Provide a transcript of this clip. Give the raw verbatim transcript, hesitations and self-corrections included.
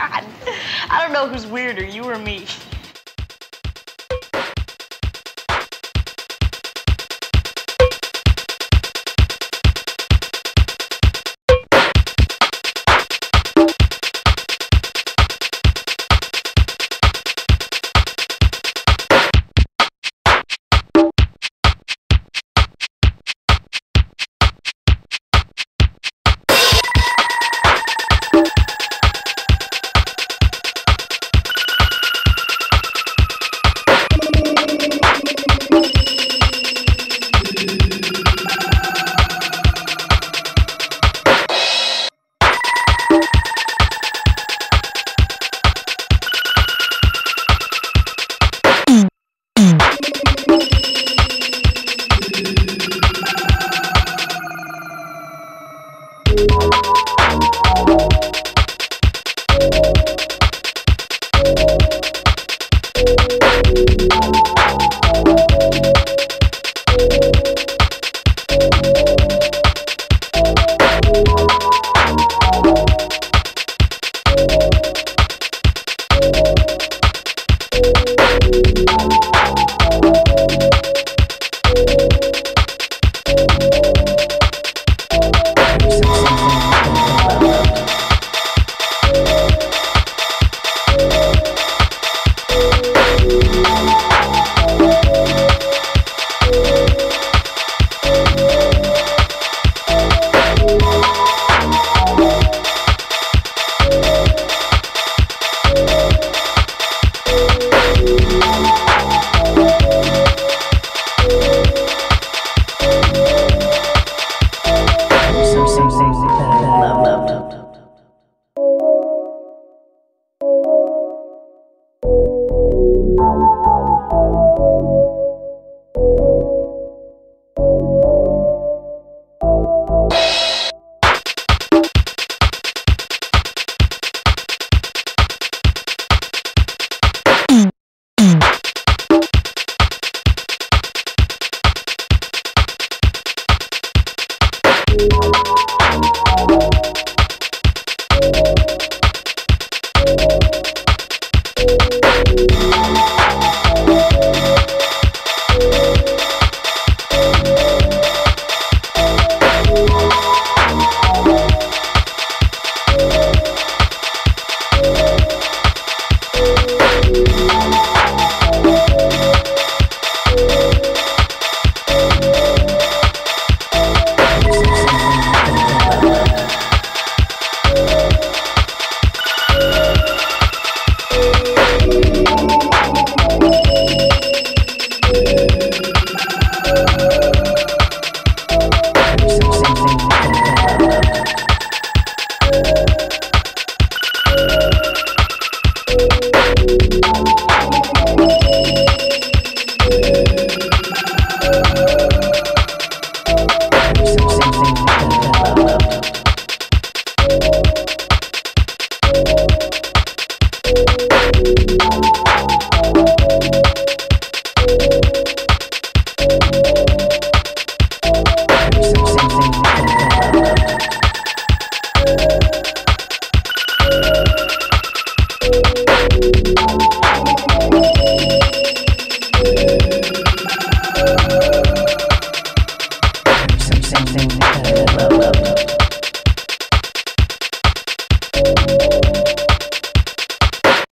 God. I don't know who's weirder, you or me.